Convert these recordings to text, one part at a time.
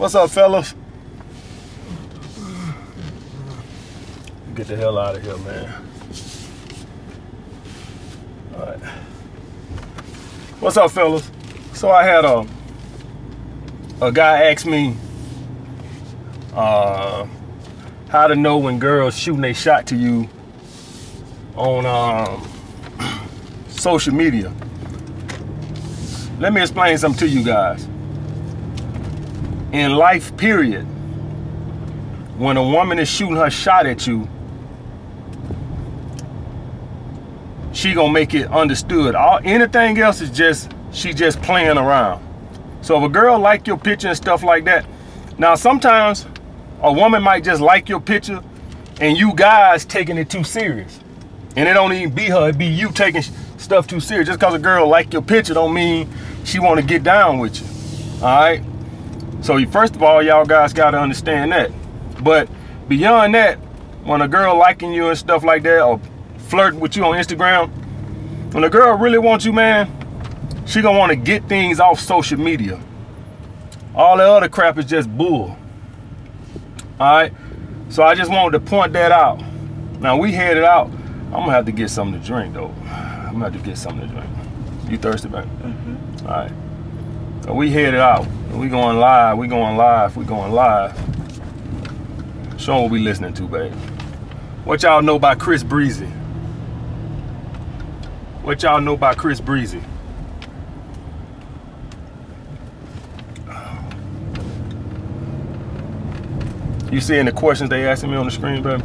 What's up, fellas? Get the hell out of here, man. All right. What's up, fellas? So I had a guy ask me how to know when girls shooting a shot to you on social media. Let me explain something to you guys. In life, period, when a woman is shooting her shot at you, she gonna make it understood. Anything else is just, she just playing around. So if a girl like your picture and stuff like that, now sometimes a woman might just like your picture and you guys taking it too serious. And it don't even be her, it be you taking stuff too serious. Just cause a girl like your picture don't mean she wanna get down with you, all right? So first of all, y'all guys gotta understand that. But beyond that, when a girl liking you and stuff like that, or flirting with you on Instagram, when a girl really wants you, man, she gonna wanna get things off social media. All the other crap is just bull. All right, so I just wanted to point that out. Now we headed out. I'm gonna have to get something to drink though. I'm gonna have to get something to drink. You thirsty, man? Mm-hmm. All right, so we headed out. We going live, we going live, we going live. Show 'em what we listening to, babe. What y'all know by Chris Breezy? What y'all know by Chris Breezy? You seeing the questions they asking me on the screen, babe?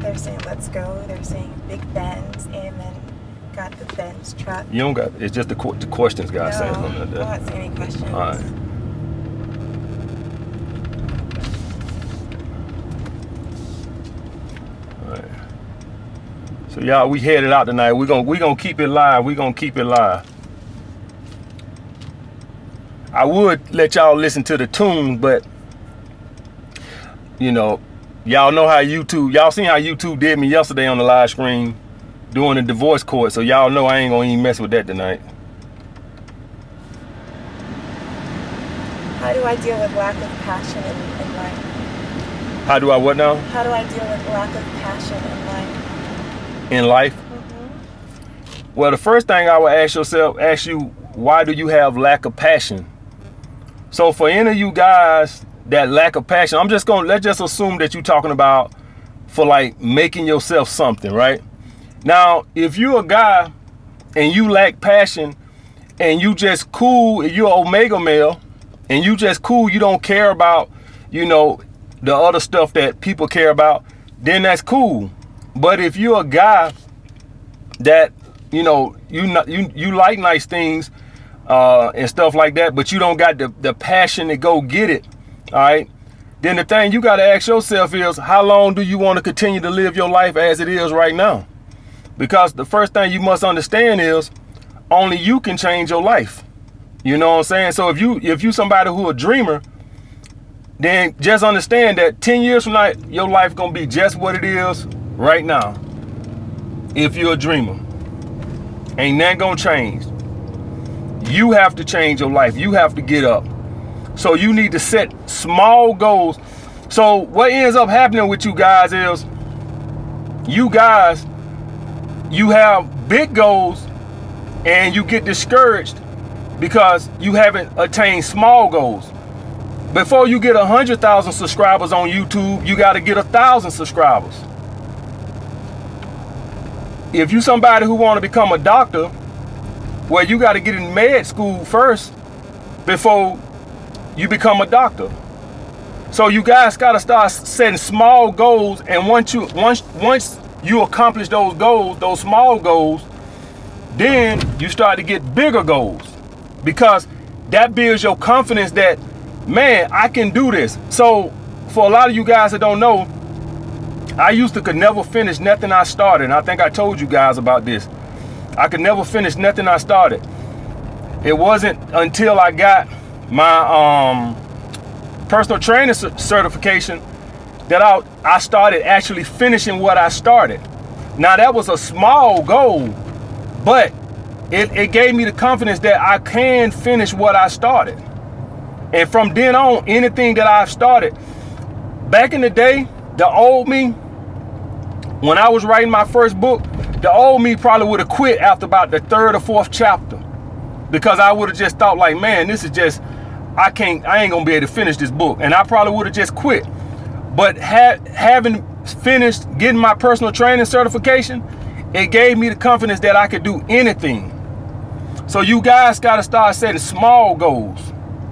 They're saying, let's go. They're saying big Benz and then got the Benz truck. You don't got, it's just the questions guys saying. No, I'm not seeing any questions. All right. So y'all, we headed out tonight. We gonna keep it live. We gonna keep it live. I would let y'all listen to the tune, but you know how YouTube, y'all seen how YouTube did me yesterday on the live screen doing the divorce court. So y'all know I ain't gonna even mess with that tonight. How do I deal with lack of passion in life? How do I what now? How do I deal with lack of passion in life? In life? Mm-hmm. Well, the first thing I would ask you, why do you have lack of passion? So for any of you guys that lack of passion, let's just assume that you're talking about for like making yourself something, right? Now, if you're a guy and you lack passion and you just cool, if you're omega male and you just cool, you don't care about, you know, the other stuff that people care about, then that's cool. But if you're a guy that, you know, you like nice things and stuff like that, but you don't got the passion to go get it, all right, then the thing you got to ask yourself is, how long do you want to continue to live your life as it is right now? Because the first thing you must understand is only you can change your life. You know what I'm saying? So if you somebody who a dreamer, then just understand that 10 years from now, your life going to be just what it is right now. If you're a dreamer, ain't nothing gonna change. You have to change your life. You have to get up. So you need to set small goals. So what ends up happening with you guys is you have big goals and you get discouraged because you haven't attained small goals. Before you get 100,000 subscribers on YouTube, you got to get 1,000 subscribers. If you somebody who want to become a doctor, well, you got to get in med school first before you become a doctor. So you guys got to start setting small goals, and once you accomplish those goals, those small goals, then you start to get bigger goals, because that builds your confidence that, man, I can do this. So for a lot of you guys that don't know, I used to could never finish nothing I started. And I think I told you guys about this. I could never finish nothing I started. It wasn't until I got my personal training certification that I started actually finishing what I started. Now, that was a small goal, but it gave me the confidence that I can finish what I started. And from then on, anything that I've started, back in the day, the old me, when I was writing my first book, the old me probably would have quit after about the third or fourth chapter, because I would have just thought like, man, this is just, I ain't gonna be able to finish this book. And I probably would have just quit. But having finished getting my personal training certification, it gave me the confidence that I could do anything. So you guys gotta start setting small goals,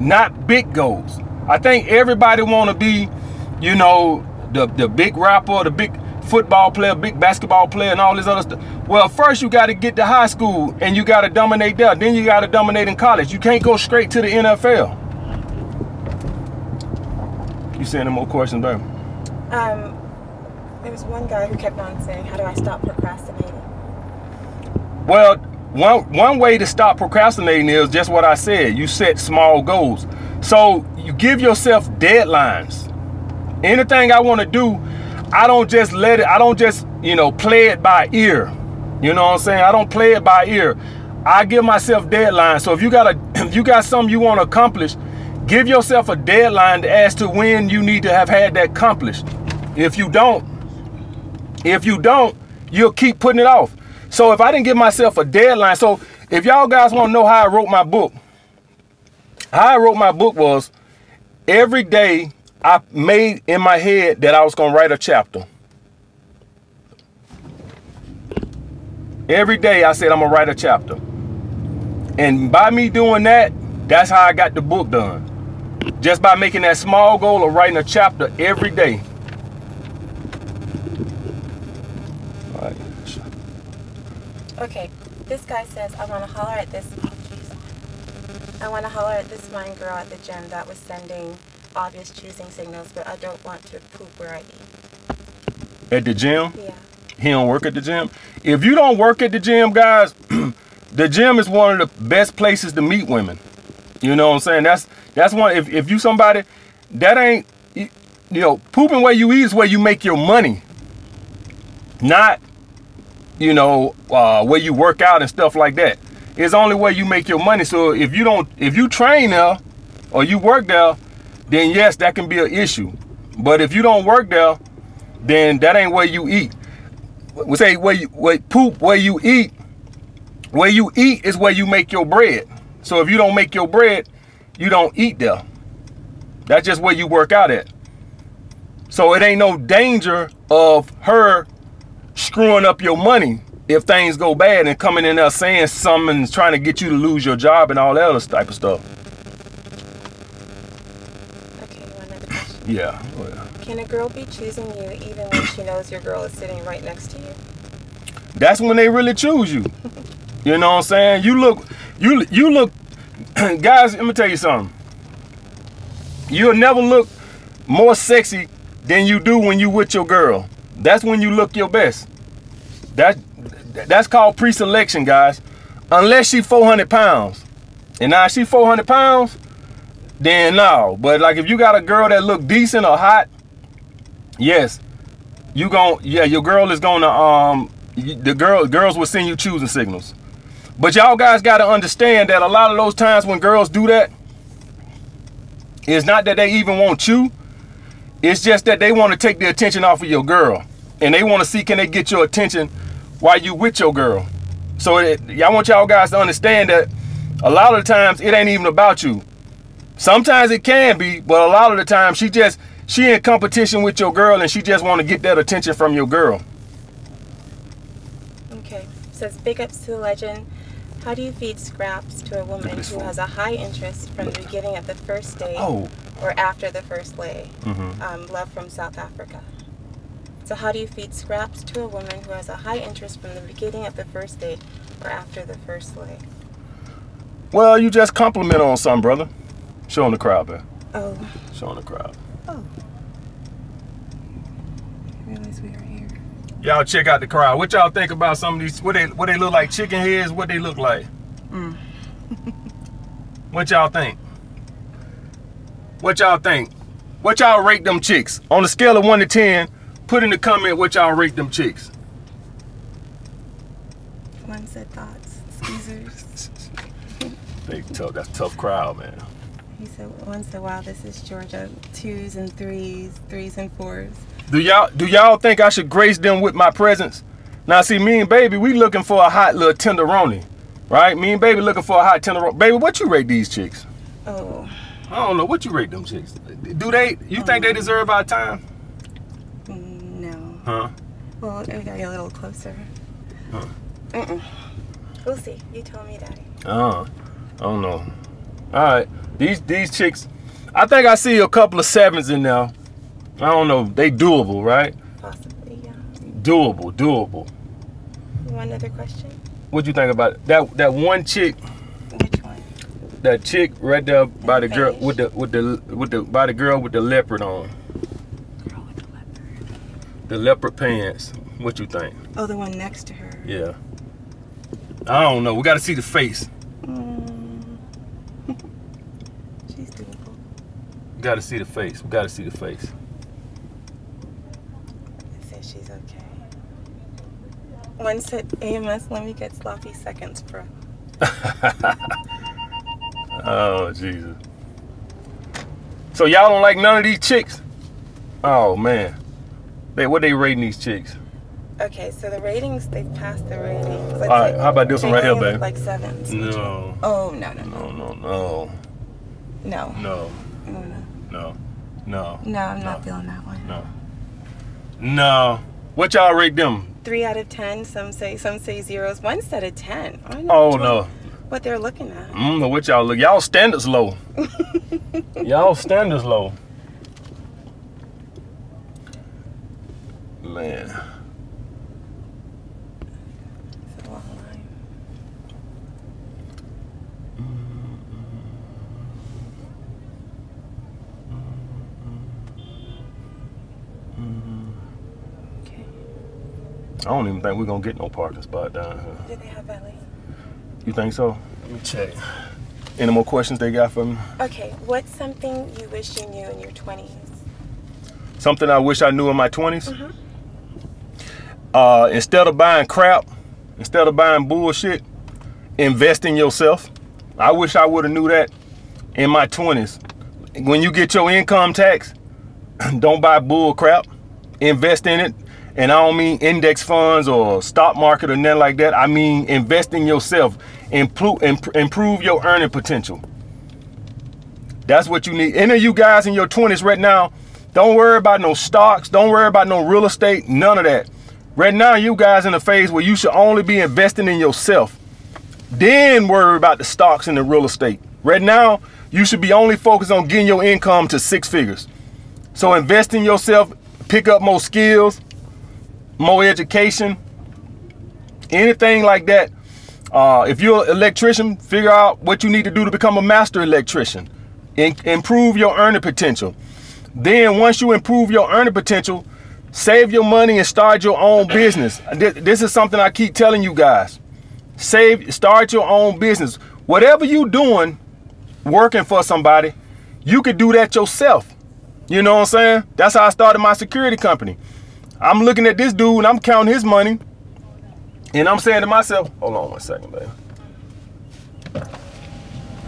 not big goals. I think everybody wanna be, you know, the big rapper, the big football player, big basketball player, and all this other stuff. Well, first you got to get to high school and you got to dominate there. Then you got to dominate in college. You can't go straight to the NFL. You saying any more questions, baby? There was one guy who kept on saying, how do I stop procrastinating? Well, one way to stop procrastinating is just what I said. You set small goals. So you give yourself deadlines. Anything I want to do, I don't just let it, I don't just, you know, play it by ear. You know what I'm saying? I don't play it by ear. I give myself deadlines. So if you got something you want to accomplish, give yourself a deadline as to when you need to have had that accomplished. If you don't, you'll keep putting it off. So if I didn't give myself a deadline, so if y'all guys want to know how I wrote my book, how I wrote my book was every day, I made in my head that I was going to write a chapter. Every day I said I'm going to write a chapter. And by me doing that, that's how I got the book done. Just by making that small goal of writing a chapter every day. All right. Okay, this guy says, I want to holler at this wine girl at the gym that was sending obvious choosing signals, but I don't want to poop where I eat. At the gym? Yeah. He don't work at the gym? If you don't work at the gym, guys, the gym is one of the best places to meet women. You know what I'm saying? That's one, if you somebody, that ain't, you know, pooping where you eat is where you make your money. Not, you know, where you work out and stuff like that. It's only where you make your money. So if you train there or you work there, then yes, that can be an issue. But if you don't work there, then that ain't where you eat. We say where you eat. Where you eat is where you make your bread. So if you don't make your bread, you don't eat there. That's just where you work out at. So it ain't no danger of her screwing up your money if things go bad and coming in there saying something and trying to get you to lose your job and all that other type of stuff. Yeah. Oh, yeah. Can a girl be choosing you even when she knows your girl is sitting right next to you? That's when they really choose you. You know what I'm saying? You look, guys, let me tell you something. You'll never look more sexy than you do when you with your girl. That's when you look your best. That's called pre-selection, guys. Unless she 400 pounds. And now she 400 pounds, then no. But like if you got a girl that look decent or hot, yes, you gon', yeah, your girl is gonna girls will send you choosing signals. But y'all guys gotta understand that a lot of those times when girls do that, it's not that they even want you, it's just that they want to take the attention off of your girl, and they want to see can they get your attention while you with your girl. So I want y'all guys to understand that a lot of the times it ain't even about you. Sometimes it can be, but a lot of the time she in competition with your girl and she just want to get that attention from your girl. Okay. Says big ups to the legend. How do you feed scraps to a woman who has a high interest from the beginning of the first date or after the first lay? Love from South Africa. So how do you feed scraps to a woman who has a high interest from the beginning of the first date or after the first lay? Well, you just compliment on something, brother. Showing the crowd, man. Oh. Showing the crowd. Oh. I realize we are here. Y'all check out the crowd. What y'all think about some of these? What they look like? Chicken heads? What they look like? Mm. What y'all think? What y'all think? What y'all rate them chicks? On a scale of 1 to 10, put in the comment what y'all rate them chicks. One said thoughts. Skeezers. That's a tough crowd, man. He said once in a while, this is Georgia, 2s and 3s, 3s and 4s. Do y'all think I should grace them with my presence? Now see, me and baby, we looking for a hot little tenderoni, right? Me and baby looking for a hot tenderoni. Baby, what you rate these chicks? Oh, I don't know. What you rate them chicks? Do they, you think they deserve our time? No. Huh? Well, we gotta get a little closer. Huh. We'll see. You told me, Daddy. Oh, I don't know. All right. These chicks, I think I see a couple of 7s in there. I don't know. They doable, right? Possibly, yeah. Doable, doable. One other question. What'd you think about it? That one chick? Which one? That chick right there by the girl with the leopard on. Girl with the leopard. The leopard pants. What you think? Oh, the one next to her. Yeah. I don't know. We got to see the face. She's doable. We got to see the face. We got to see the face. I said she's okay. One said, "Hey, must let me get sloppy seconds, bro." Oh, Jesus. So y'all don't like none of these chicks? Oh, man. What they rating these chicks? Okay, so the ratings, they passed the ratings. All right, how about this one right here, babe? Like 7s. No. Oh, no, no, no. No, no, no. No. No. No. No. No. No, I'm not feeling that one. No. No. What y'all rate them? 3 out of 10. Some say 0s. 1 out of 10. I don't know. Oh, no. What they're looking at. What y'all look. Y'all standards low. Y'all standards low. Man. It's a long line. Okay. I don't even think we're gonna get no parking spot down here. Do they have valet? You think so? Let me check. Any more questions they got for me? Okay, what's something you wish you knew in your 20s? Something I wish I knew in my 20s? Instead of buying crap, instead of buying bullshit, invest in yourself. I wish I would have knew that in my 20s. When you get your income tax, don't buy bull crap. Invest in it. And I don't mean index funds or stock market or nothing like that. I mean invest in yourself. Improve your earning potential. That's what you need. Any of you guys in your 20s right now, don't worry about no stocks. Don't worry about no real estate. None of that. Right now, you guys in a phase where you should only be investing in yourself. Then worry about the stocks and the real estate. Right now, you should be only focused on getting your income to 6 figures. So invest in yourself. Pick up more skills. More education, anything like that. If you're an electrician, figure out what you need to do to become a master electrician. Improve your earning potential. Then once you improve your earning potential, save your money and start your own business. This is something I keep telling you guys. Start your own business. Whatever you doing, working for somebody, you could do that yourself. You know what I'm saying? That's how I started my security company. I'm looking at this dude and I'm counting his money and I'm saying to myself, hold on 1 second, baby.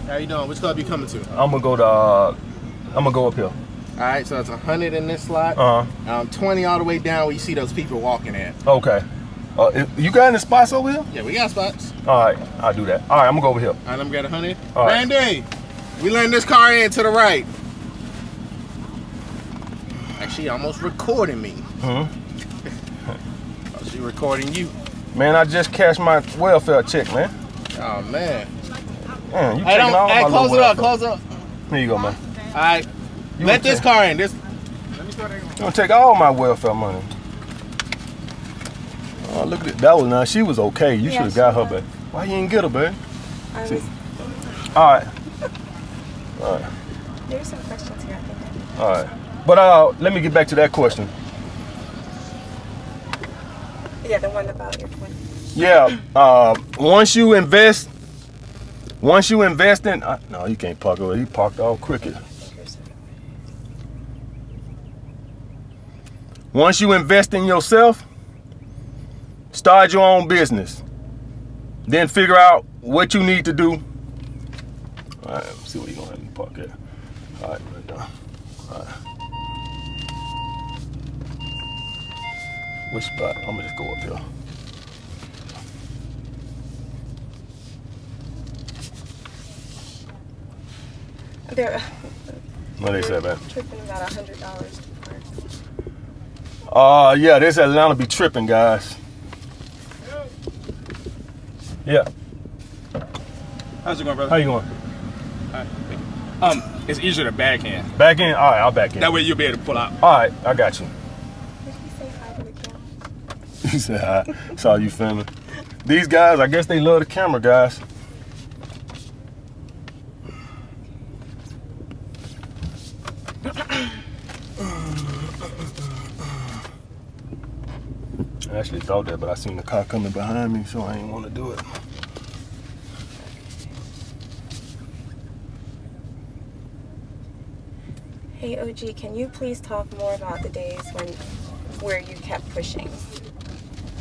How you doing? Which club you coming to? I'm gonna go up here. All right, so it's 100 in this slot. 20 all the way down where you see those people walking at. Okay. You got any spots over here? Yeah, we got spots. All right, I'll do that. All right, I'm gonna go over here. All right, I'm gonna get 100. All right. Randy, we letting this car in to the right. She almost recording me. Oh, she recording you. Man, I just cashed my welfare check, man. Oh, man. Man, you checking all my close it up, close it up. Here you go, man. All right. Let this car in. I'm going to take all my welfare money. Oh, look at it. That was nice. She was okay. You should have got her, babe. Why you ain't get her, babe? All right. All right. There's some questions here, I think. All right. But let me get back to that question. Yeah, the one about your 20s. Yeah, once you invest in, no, you can't park over. He parked all crooked. Once you invest in yourself, start your own business. Then figure out what you need to do All right, let's see what you're going to park at. All right, right now. All right. Which spot? I'm going to just go up here. What they said, man? Tripping about $100 to park. Yeah, this Atlanta be tripping, guys. Yeah. How's it going, brother? How you going? All right. It's easier to back in. Back in? All right, I'll back in. That way you'll be able to pull out. All right, I got you. Did he say hi to the camera? He said hi. That's all you feeling. These guys, I guess they love the camera, guys. I actually thought that, but I seen the car coming behind me, so I didn't want to do it. Hey OG, can you please talk more about the days where you kept pushing?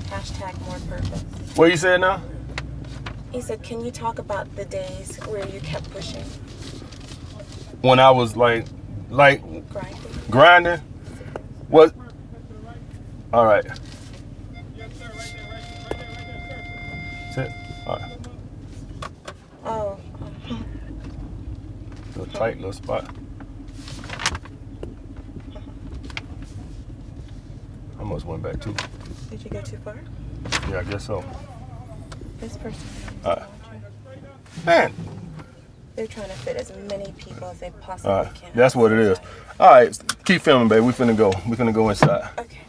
Hashtag more purpose. What you said now? He said, can you talk about the days where you kept pushing? When I was like grinding? What? All right. Oh. It's a tight little spot. I almost went back too. Did you go too far? Yeah, I guess so. This person. Man. They're trying to fit as many people as they possibly can. That's what it is. All right, keep filming, babe. We finna go. We finna go inside. Okay.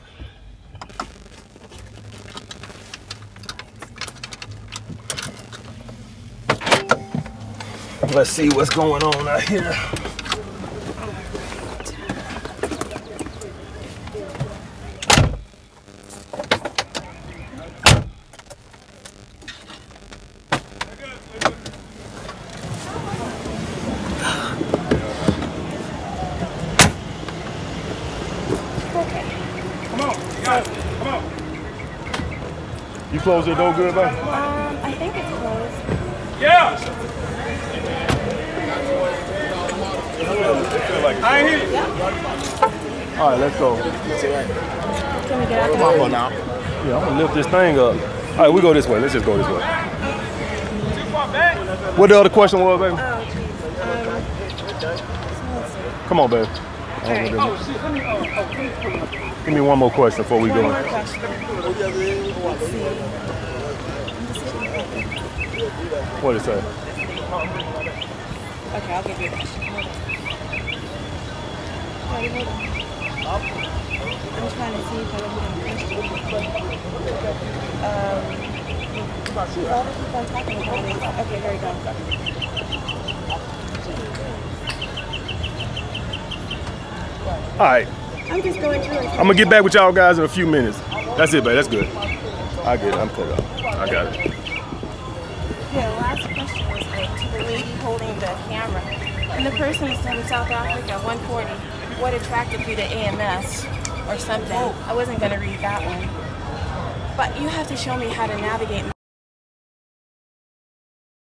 Let's see what's going on out here. Okay. Come on, you got it. Come on. You close your door good, man? I think it's closed. Yeah. I hear you. All right, let's go. Can we get out of here now? Yeah, I'm gonna lift this thing up. All right, we go this way. Let's just go this way. What the other question was, baby? Come on, baby. Give me one more question before we go. What did it say? Okay, I'll give you a question. I'm trying to see if I okay, there we go. All right. I'm just going through it. I'm going to get back with y'all guys in a few minutes. That's it, babe. That's good. I get it. I'm cut off. I got it. Yeah, last question was to the lady holding the camera. And the person is from South Africa, 140. What attracted you to AMS or something? I wasn't going to read that one. But you have to show me how to navigate.